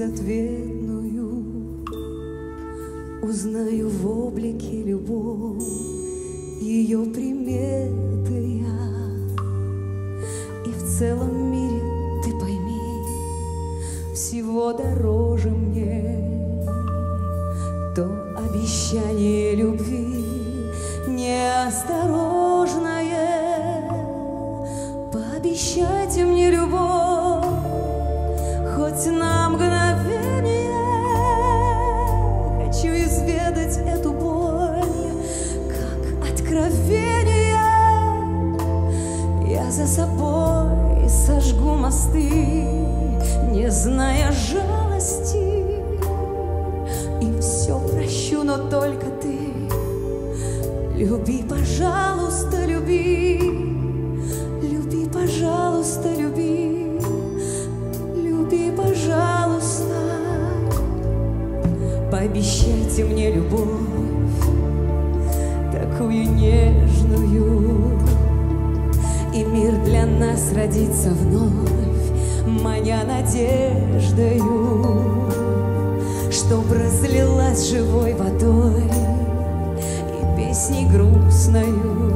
безответную, узнаю в облике любовь, ее приметы я. И в целом мире, ты пойми, всего дороже мне то обещание любви неосторожное. Пообещайте мне любовь хоть на мгновение. Хочу изведать эту боль как откровение. Я за собой сожгу мосты, не зная жалости, и все прощу, но только ты люби, пожалуйста, люби. Люби, пожалуйста, люби. Люби, пожалуйста. Пообещайте мне любовь такую нежную, и мир для нас родится вновь, маня надеждою, чтоб разлилась живой водой и песней грустною.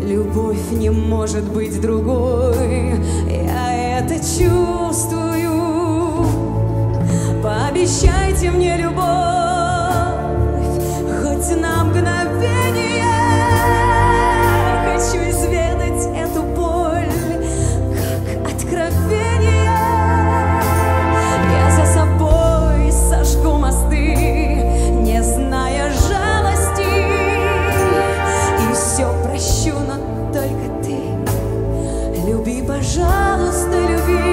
Любовь не может быть другой, я это чувствую. Пообещайте мне любовь хоть на мгновение. Хочу изведать эту боль как откровение. Я за собой сожгу мосты, не зная жалости, и все прощу, но только ты люби, пожалуйста, люби.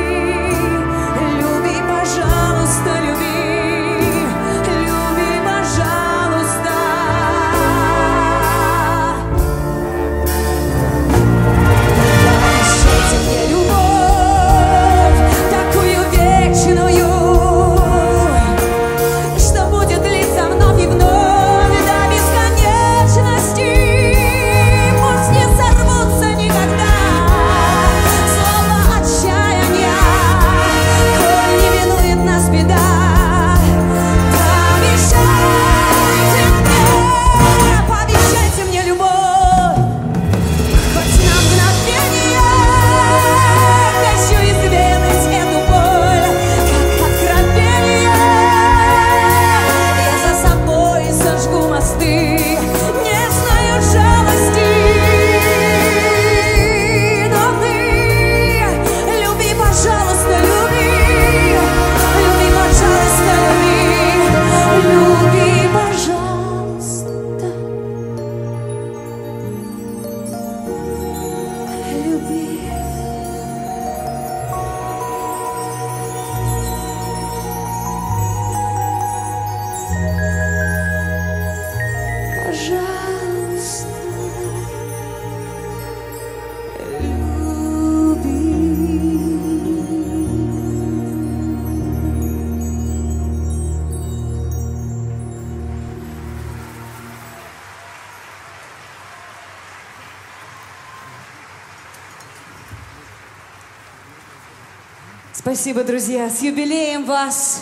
Спасибо, друзья. С юбилеем вас!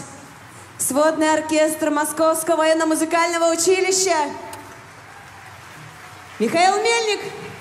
Сводный оркестр Московского военно-музыкального училища. Михаил Мельник.